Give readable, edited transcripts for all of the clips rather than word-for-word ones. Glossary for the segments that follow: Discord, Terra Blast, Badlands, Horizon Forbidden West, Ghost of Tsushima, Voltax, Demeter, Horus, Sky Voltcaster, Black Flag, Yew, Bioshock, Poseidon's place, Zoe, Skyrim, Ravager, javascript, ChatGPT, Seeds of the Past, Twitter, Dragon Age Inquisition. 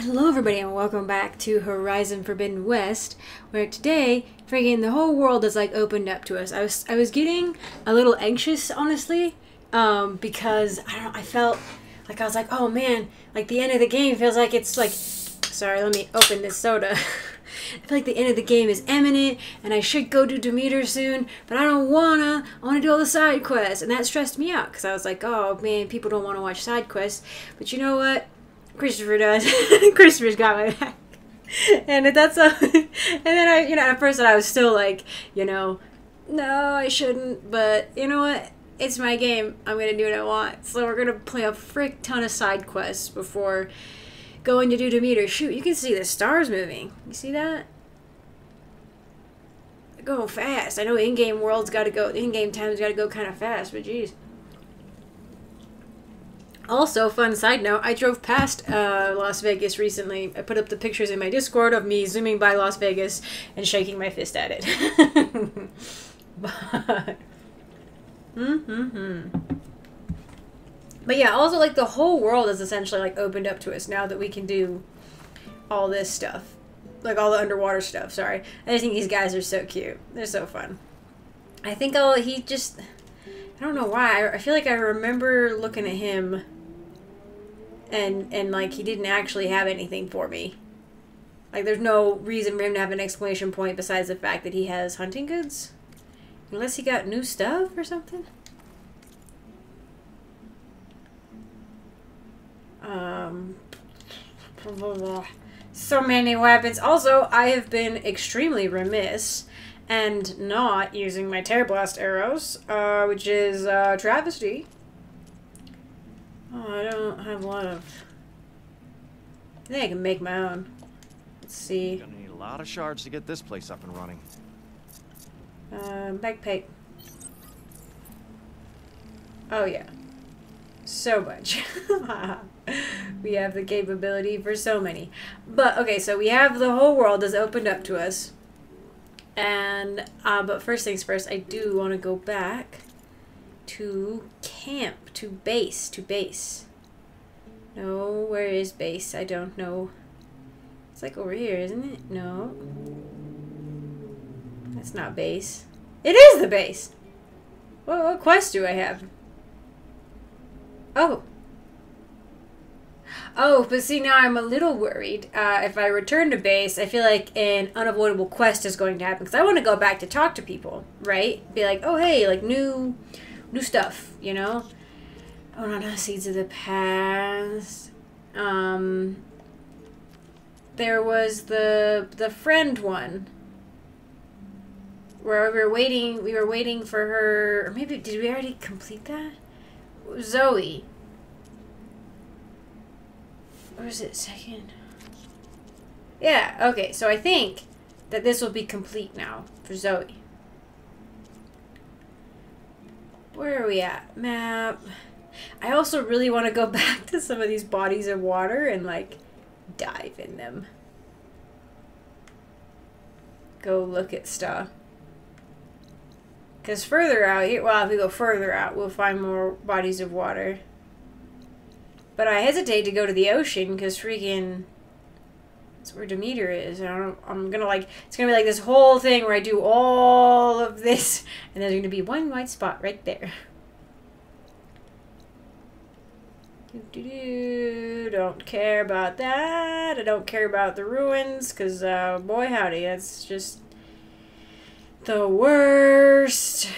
Hello everybody and welcome back to Horizon Forbidden West, where today freaking the whole world is like opened up to us. I was getting a little anxious, honestly, because I felt like I was like, oh man, like the end of the game feels like it's like, sorry, let me open this soda. I feel like the end of the game is imminent and I should go to Demeter soon, but I don't wanna. I wanna do all the side quests, and that stressed me out because I was like, oh man, people don't want to watch side quests. But you know what? Christopher does. Christopher's got my back. And that's a, and then I, you know, at first I was still like, you know, no, I shouldn't, but you know what? It's my game. I'm gonna do what I want. So we're gonna play a frick ton of side quests before going to do Demeter. Shoot, you can see the stars moving. You see that? They're going fast. I know in-game world's gotta go, in-game time's gotta go kind of fast, but geez. Also, fun side note, I drove past Las Vegas recently. I put up the pictures in my Discord of me zooming by Las Vegas and shaking my fist at it. But, but yeah, also like the whole world is essentially like opened up to us now that we can do all this stuff. Like all the underwater stuff, sorry. I just think these guys are so cute. They're so fun. I think I don't know why. I feel like I remember looking at him and like he didn't actually have anything for me. Like there's no reason for him to have an exclamation point besides the fact that he has hunting goods. Unless he got new stuff or something. So many weapons. Also, I have been extremely remiss and not using my Terra Blast arrows, which is travesty. Oh, I don't have a lot of... I think I can make my own. Let's see. Gonna need a lot of shards to get this place up and running. Backpack. Oh yeah. So much. We have the capability for so many. But, okay, so we have the whole world that's opened up to us. And, but first things first, I do want to go back to camp, to base, No, where is base? I don't know. It's like over here, isn't it? No. That's not base. It is the base! What quest do I have? Oh. Oh, but see, now I'm a little worried. If I return to base, I feel like an unavoidable quest is going to happen. Because I want to go back to talk to people, right? Be like, oh, hey, like, new stuff, you know? Oh, no, Seeds of the Past. There was the friend one. Where we were waiting for her. Or maybe, did we already complete that? Zoe. Or is it second? Yeah, okay, so I think that this will be complete now for Zoe. Where are we at? Map. I also really want to go back to some of these bodies of water and, like, dive in them. Go look at stuff. Because further out, well, if we go further out, we'll find more bodies of water. But I hesitate to go to the ocean because freaking, that's where Demeter is. I'm gonna like, it's gonna be like this whole thing where I do all of this and there's gonna be one white spot right there. Don't care about that. I don't care about the ruins because boy howdy, that's just the worst.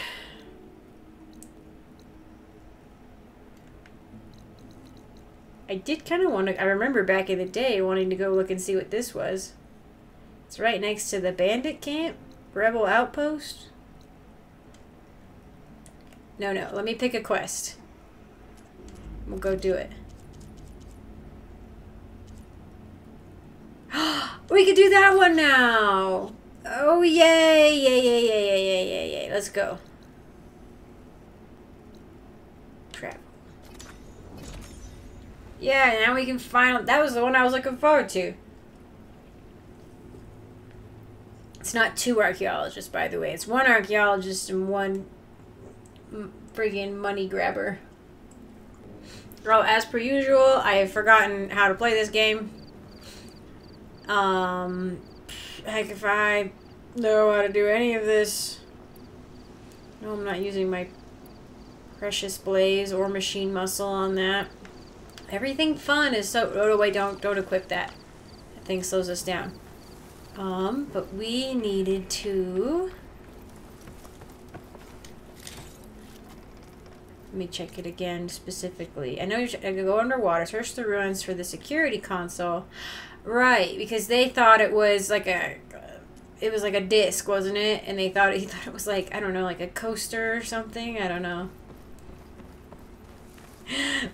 I did kind of want to... I remember back in the day wanting to go look and see what this was. It's right next to the bandit camp? Rebel outpost? No, no. Let me pick a quest. We'll go do it. We could do that one now! Oh, yay! Yay, yay, yay, yay, yay, yay, yay. Let's go. Crap. Yeah, now we can finally... That was the one I was looking forward to. It's not two archaeologists, by the way. It's one archaeologist and one friggin' money grabber. Oh, as per usual, I have forgotten how to play this game. Heck if I know how to do any of this. No, I'm not using my precious blaze or machine muscle on that. Everything fun is so... Oh, wait, don't equip that. That thing slows us down. But we needed to... Let me check it again specifically. I know you can go underwater, search the ruins for the security console. Right, because they thought it was like a... It was like a disc, wasn't it? And they thought he thought it was like, I don't know, like a coaster or something. I don't know.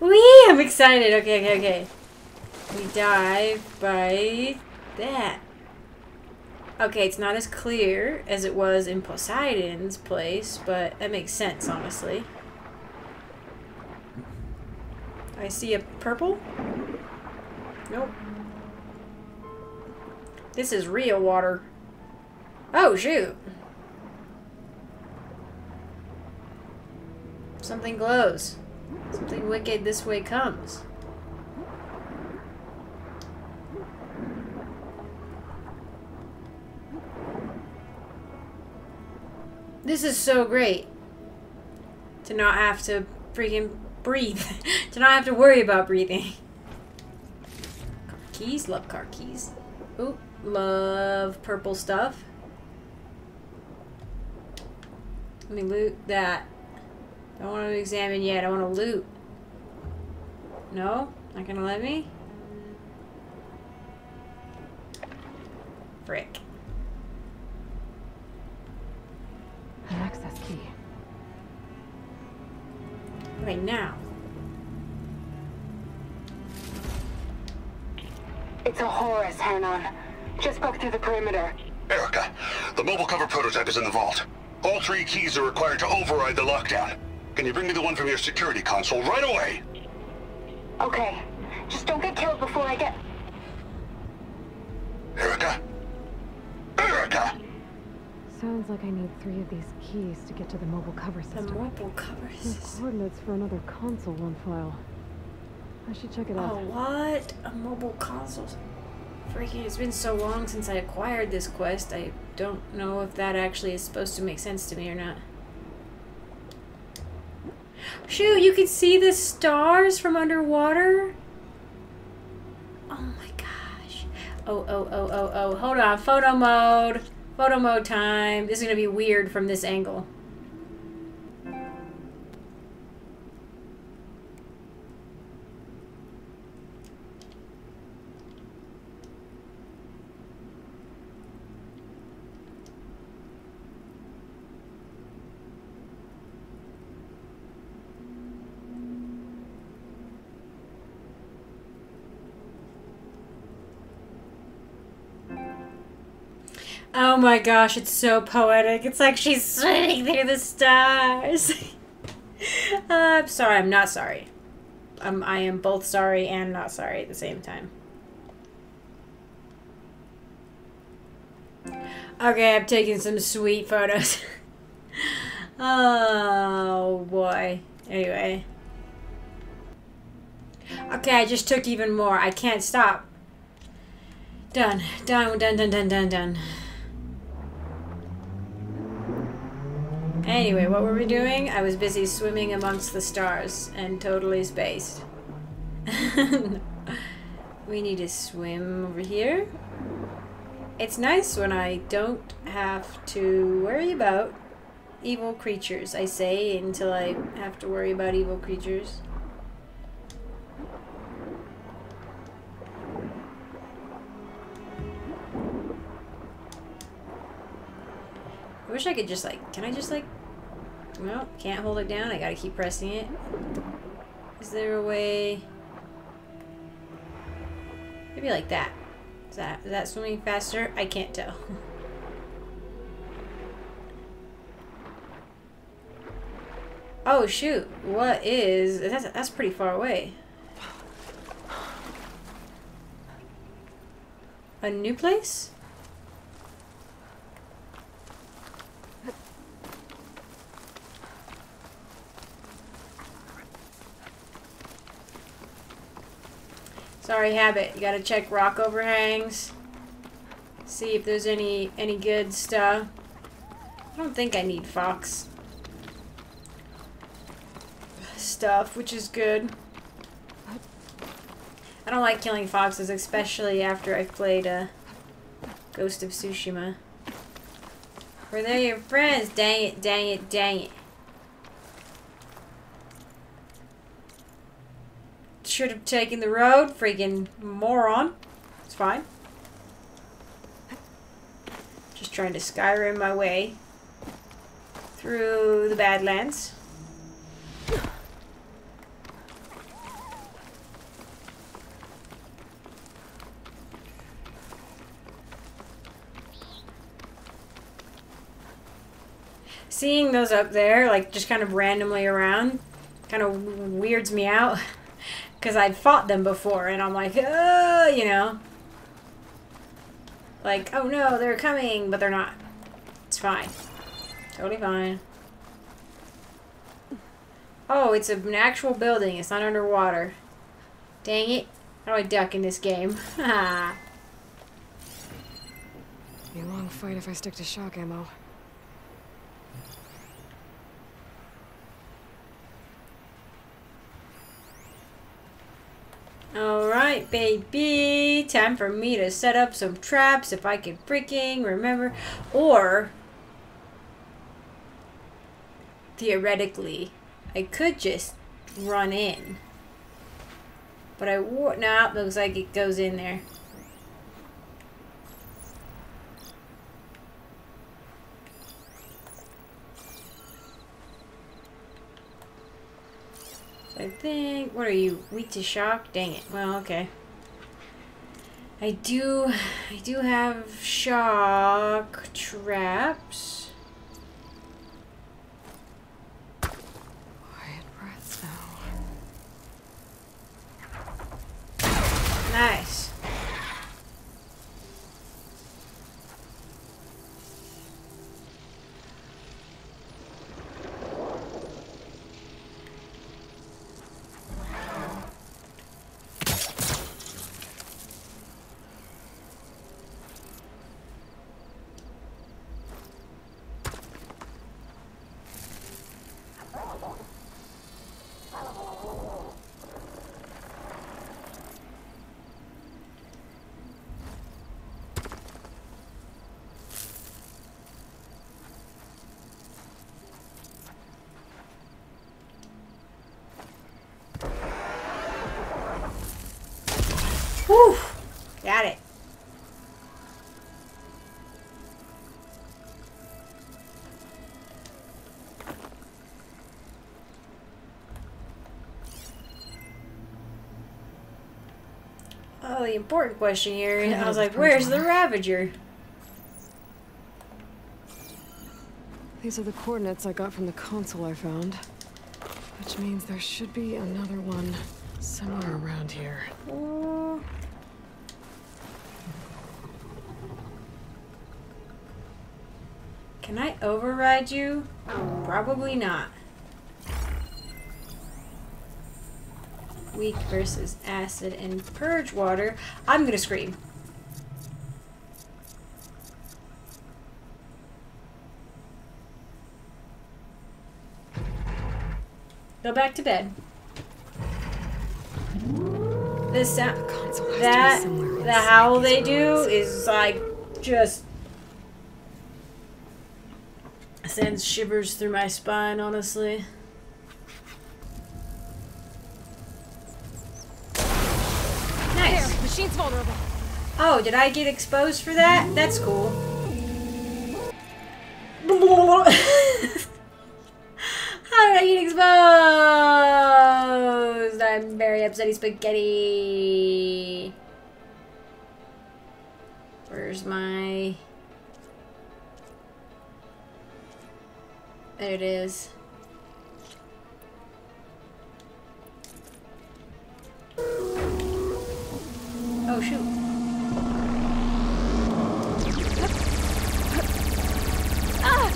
Whee! I'm excited. Okay. We dive by that. Okay, it's not as clear as it was in Poseidon's place, but that makes sense, honestly. I see a purple? Nope. This is real water. Oh, shoot. Something glows. Something wicked this way comes. This is so great. To not have to freaking breathe. To not have to worry about breathing. Car keys. Love car keys. Ooh. Love purple stuff. Let me loot that. Don't want to examine yet. I want to loot. No? Not gonna let me? Frick. An access key. Right now. It's a Horus, Hanon. Just back through the perimeter. Erica, the mobile cover prototype is in the vault. All three keys are required to override the lockdown. Can you bring me the one from your security console right away? Okay. Just don't get killed before I get... Erica? Erica! Sounds like I need three of these keys to get to the mobile cover system. The mobile cover system? Coordinates for another console on file. I should check it out. Oh, what? A mobile console? Freaking, it's been so long since I acquired this quest, I don't know if that actually is supposed to make sense to me or not. Shoot, you can see the stars from underwater? Oh my gosh. Oh. Hold on, photo mode. Photo mode time. This is gonna be weird from this angle. Oh my gosh, it's so poetic. It's like she's swimming through the stars. I'm sorry, I'm not sorry. I am both sorry and not sorry at the same time. Okay, I'm taking some sweet photos. Oh boy. Anyway. Okay, I just took even more. I can't stop. Done. Anyway, what were we doing? I was busy swimming amongst the stars and totally spaced. We need to swim over here. It's nice when I don't have to worry about evil creatures, I say, until I have to worry about evil creatures. I wish I could just like, can I just like, no, can't hold it down. I gotta keep pressing it. Is there a way? Maybe like that. Is that swimming faster? I can't tell. Oh shoot! What is? That's pretty far away. A new place? Sorry, habit. You gotta check rock overhangs. See if there's any good stuff. I don't think I need fox stuff, which is good. I don't like killing foxes, especially after I've played Ghost of Tsushima. Were they your friends? Dang it, dang it, dang it. Should have taken the road, freaking moron. It's fine. Just trying to Skyrim my way through the Badlands. Seeing those up there, like, just kind of randomly around, kind of weirds me out. Because I'd fought them before, and I'm like, oh, you know. Like, oh no, they're coming, but they're not. It's fine. Totally fine. Oh, it's an actual building. It's not underwater. Dang it. How do I duck in this game? Ha! Be a long fight if I stick to shock ammo. Alright, baby. Time for me to set up some traps if I can freaking remember. Or, theoretically, I could just run in. But I won't. Nah, looks like it goes in there. I think... What are you? Weak to shock? Dang it. Well, okay. I do have shock traps. Quiet breaths now. Nice. Got it. Oh, the important question here. I was like, where's the Ravager? These are the coordinates I got from the console I found. Which means there should be another one somewhere around here. Oh. Can I override you? Probably not. Weak versus acid and purge water. I'm gonna scream. Go back to bed. This sound, that, the howl they do is like just sends shivers through my spine, honestly. Nice. There, machine's vulnerable. Oh, did I get exposed for that? That's cool. How did I get exposed? I'm very upsetty spaghetti. Where's my... There it is. Oh, shoot. Ah!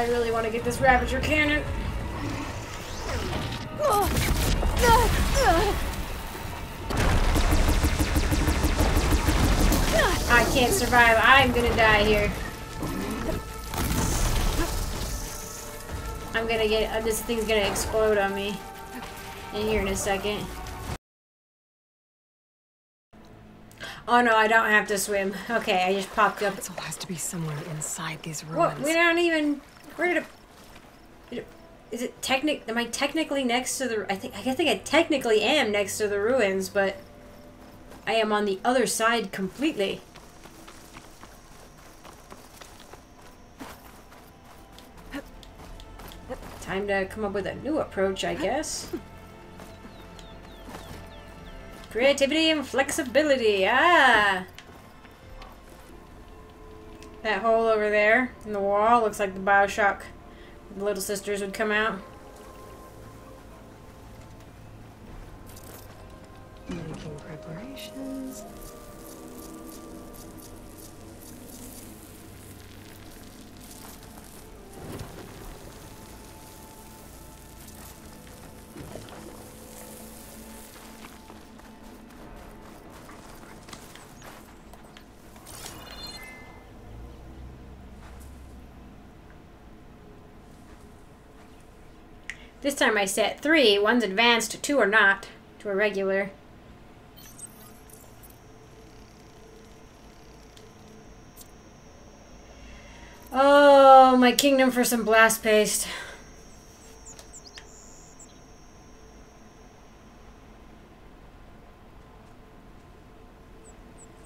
I really want to get this Ravager cannon. I can't survive. I'm gonna die here. I'm gonna get this thing's gonna explode on me in here in a second. Oh no, I don't have to swim. Okay, I just popped up. It has to be somewhere inside these ruins. What? We don't even. Where did it? Is it technic? Am I technically next to the? I think I technically am next to the ruins, but I am on the other side completely. Time to come up with a new approach, I guess. Creativity and flexibility. Ah, that hole over there in the wall looks like the Bioshock. The little sisters would come out. Making preparations. This time I set 3. One's advanced, 2 are not, 2 are regular. Oh, my kingdom for some blast paste.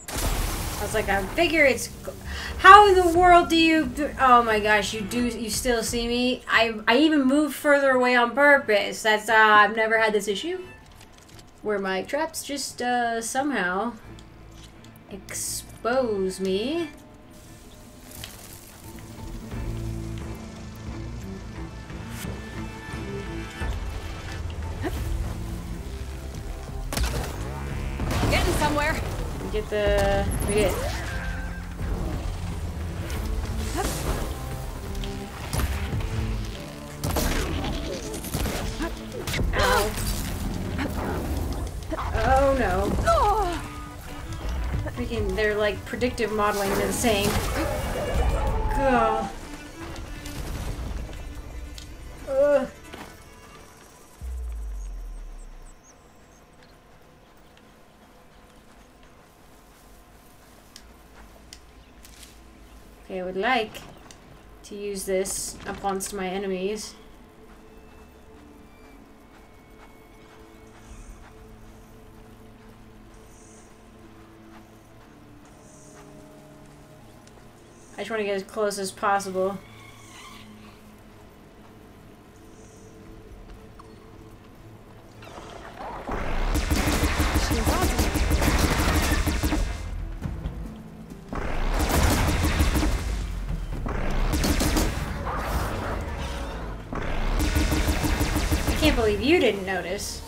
I was like, I figure it's... How in the world do you... Oh my gosh, you still see me? I even moved further away on purpose. That's, I've never had this issue. Where my traps just, somehow expose me. Getting somewhere. We get... Oh no. Freaking, they're like predictive modeling, they're the same. Cool. Ugh. Okay, I would like to use this against my enemies. I just want to get as close as possible. I can't believe you didn't notice.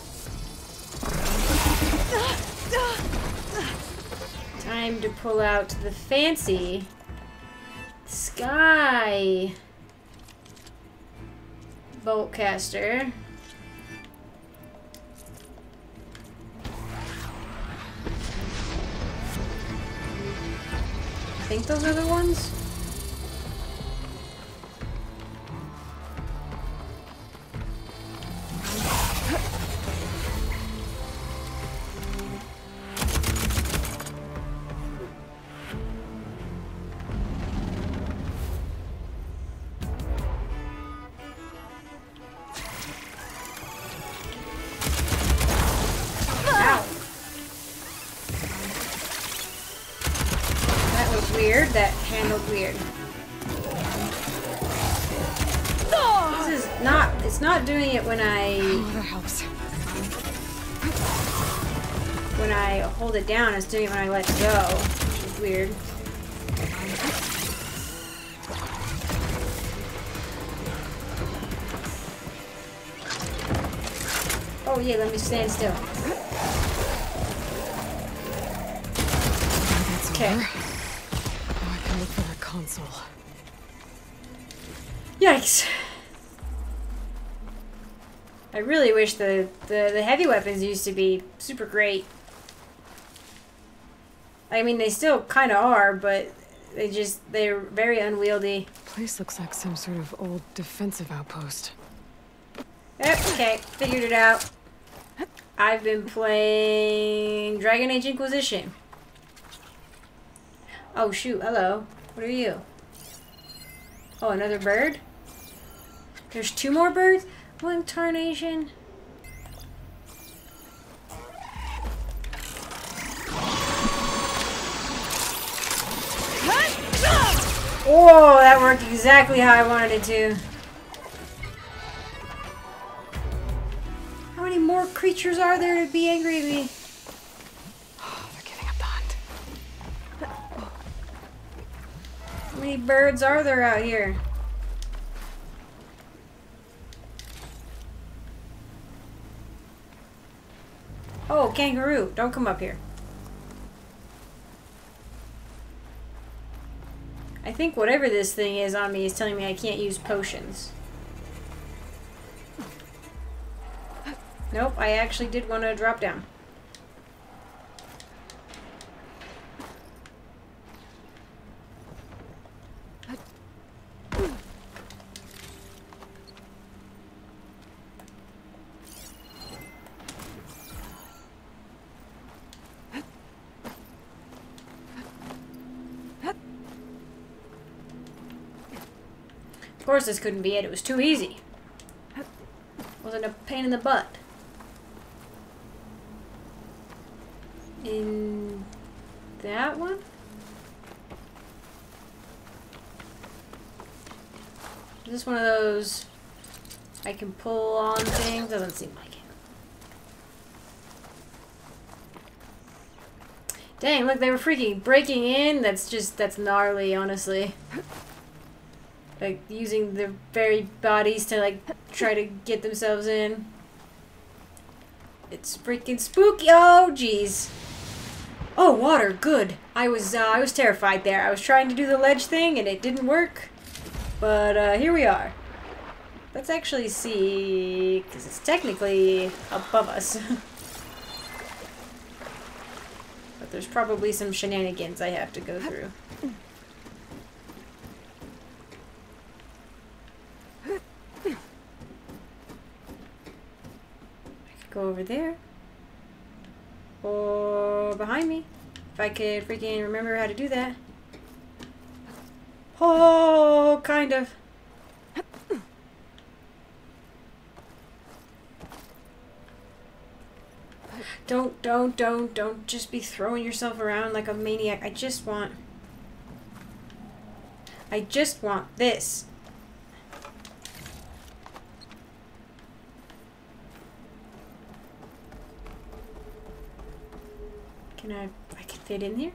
Time to pull out the fancy Sky Voltcaster. I think those are the ones. It down, it's doing it when I let it go, which is weird. Oh yeah, let me stand still. Okay. I can look for that console. Yikes. I really wish the heavy weapons used to be super great. I mean, they still kind of are, but they're very unwieldy. Place looks like some sort of old defensive outpost. Okay, figured it out. I've been playing Dragon Age Inquisition. Oh shoot, hello. What are you? Oh, another bird? There's two more birds? One tarnation. Oh, that worked exactly how I wanted it to. How many more creatures are there to be angry at me? Oh, they're getting up the hunt. How many birds are there out here? Oh, kangaroo, don't come up here. I think whatever this thing is on me is telling me I can't use potions. Nope, I actually did want to drop down. Of course this couldn't be it. It was too easy. It wasn't a pain in the butt. In that one? Is this one of those I can pull on things? Doesn't seem like it. Dang, look, they were freaking breaking in. That's gnarly, honestly. Like, using their very bodies to, like, try to get themselves in. It's freaking spooky! Oh, jeez. Oh, water! Good! I was terrified there. I was trying to do the ledge thing, and it didn't work. But, here we are. Let's actually see... because it's technically above us. But there's probably some shenanigans I have to go through. Go over there, or behind me, if I could freaking remember how to do that. Oh, kind of. Don't just be throwing yourself around like a maniac. I just want this. I can fit in here.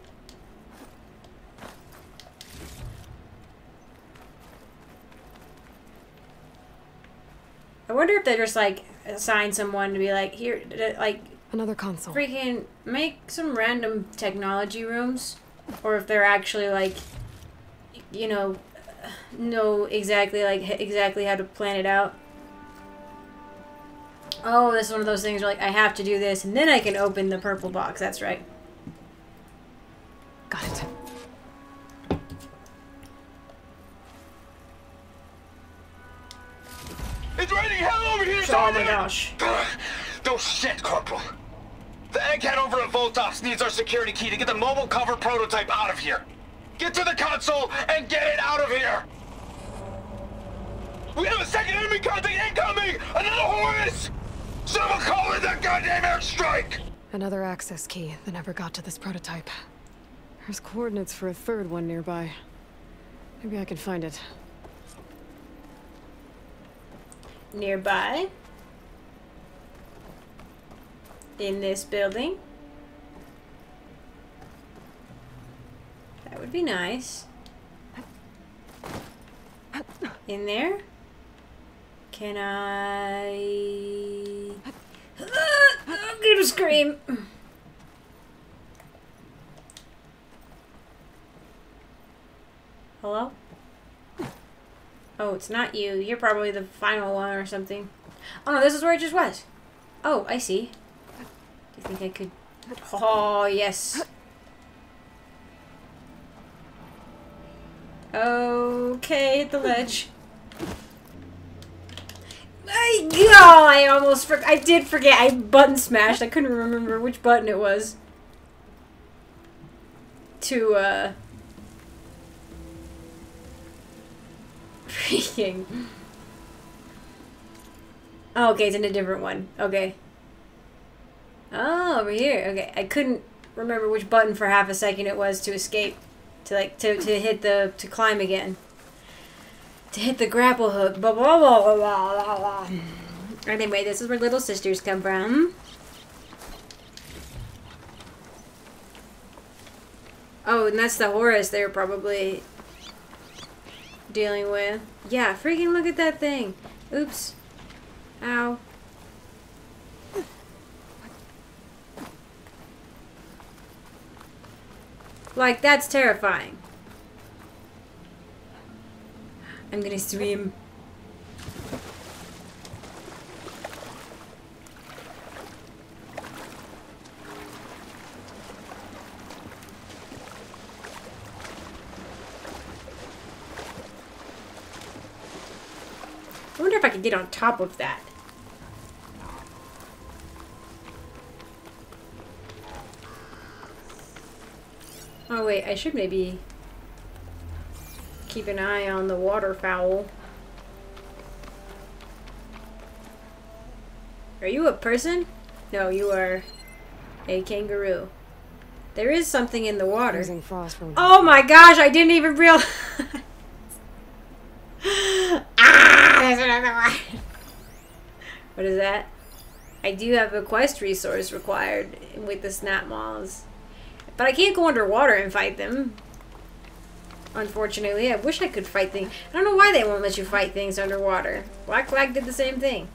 I wonder if they just like assign someone to be like, here, like another console. Freaking make some random technology rooms, or if they're actually like, you know exactly like exactly how to plan it out. Oh, this is one of those things where like I have to do this, and then I can open the purple box. That's right. Got it. It's raining hell over here! Oh my gosh. No shit, Corporal. The egghead over at Voltax needs our security key to get the mobile cover prototype out of here. Get to the console and get it out of here! We have a second enemy contact incoming! Another Horus! Someone call in that goddamn airstrike! Another access key that never got to this prototype. There's coordinates for a third one nearby. Maybe I can find it. Nearby? In this building? That would be nice. In there? Can I... I'm gonna scream! Hello? Oh, Oh, it's not you. You're probably the final one or something. Oh, no, this is where I just was. Oh, I see. Do you think I could... Oh, yes. Okay, hit the ledge. Oh, I almost forgot. I did forget. I button smashed. I couldn't remember which button it was. To, freaking. Oh, okay, it's in a different one. Okay. Oh, over here. Okay, I couldn't remember which button for half a second it was to escape. To, like, to hit the, to climb again. To hit the grapple hook. Blah, blah, blah, blah, blah, blah. Anyway, this is where little sisters come from. Oh, and that's the Horus they were probably dealing with. Yeah, freaking look at that thing. Oops. Ow. Like, that's terrifying. I'm gonna swim. I wonder if I could get on top of that. Oh wait, I should maybe keep an eye on the waterfowl. Are you a person? No, you are a kangaroo. There is something in the water. Oh my gosh, I didn't even realize. Ah, there's another one. What is that? I do have a quest resource required with the snap moths. But I can't go underwater and fight them. Unfortunately, I wish I could fight things. I don't know why they won't let you fight things underwater. Black Flag did the same thing.